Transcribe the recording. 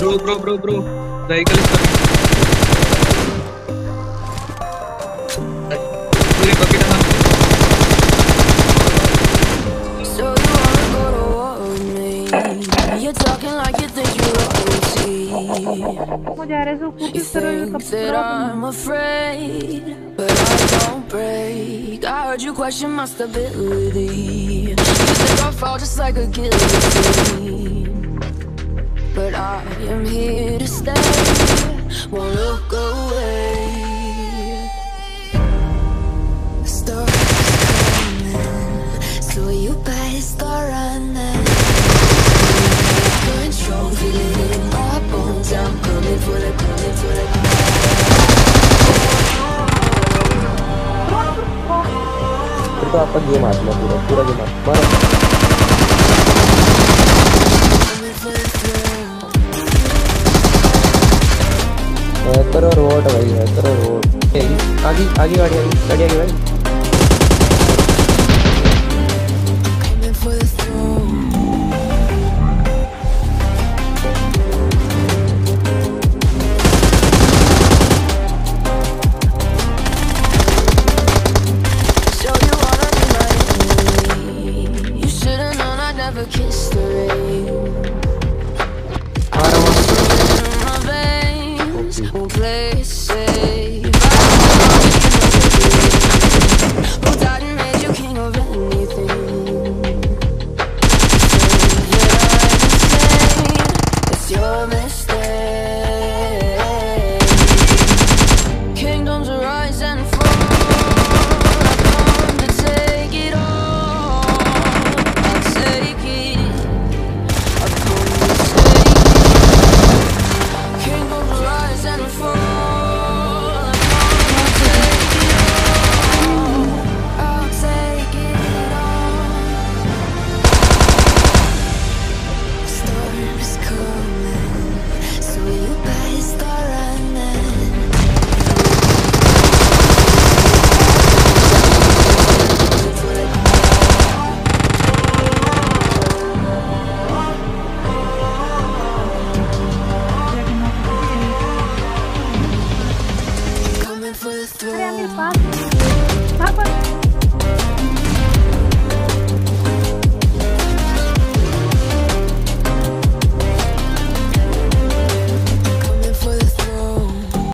Bro. Vehicle is coming. Puri bucket hai. So you wanna go to war with me? You're talking like you think you're OC. Mujhe aise kuch is tarah ka I'm afraid, but I don't break. I heard you question my stability. I fall just like a guillotine, but I am here to stay. Won't look away. The storm's coming, so you better start running. Control, feeling in my bones. I'm coming for the, coming for the. Itu apa game asli? Pura game asli. करो road भाई है करो road आगे आगे गाड़ी गाड़ी आगे भाई Apa?